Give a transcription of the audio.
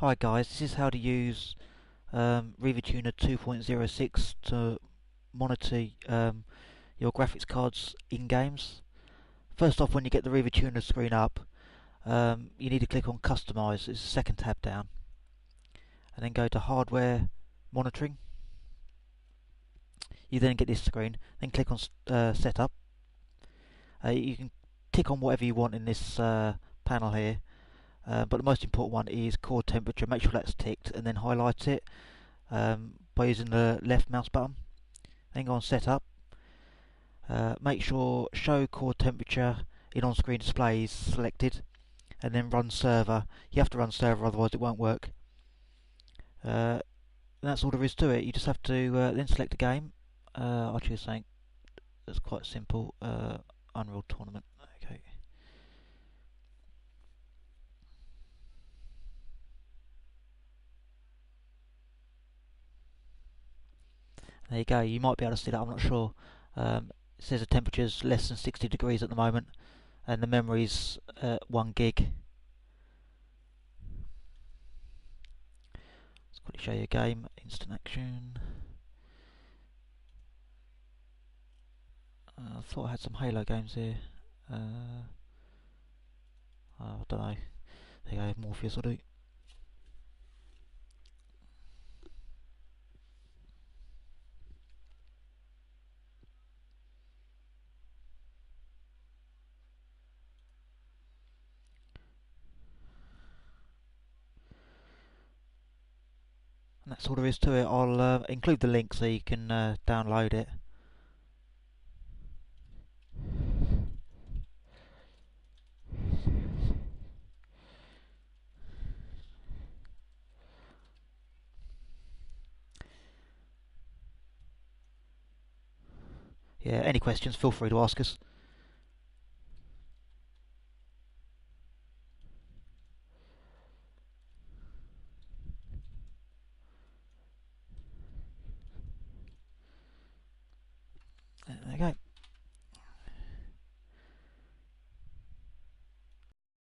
Hi guys, this is how to use RivaTuner 2.06 to monitor your graphics cards in games. First off, when you get the RivaTuner screen up, you need to click on Customize. It's the second tab down, and then go to Hardware Monitoring. You then get this screen, then click on Setup. You can tick on whatever you want in this panel here. But the most important one is core temperature. Make sure that's ticked and then highlight it by using the left mouse button. Then go on Setup. Make sure Show Core Temperature in on-screen display is selected, and then Run Server. You have to run server, otherwise it won't work. That's all there is to it. You just have to then select a game. I'll choose something that's quite simple. Unreal Tournament. Okay. There you go, you might be able to see that, I'm not sure. It says the temperature's less than 60 degrees at the moment, and the memory's 1 gig. Let's quickly show you a game, instant action. I thought I had some Halo games here. I don't know. There you go, Morpheus will do. And that's all there is to it. I'll include the link so you can download it. Yeah, any questions, feel free to ask us.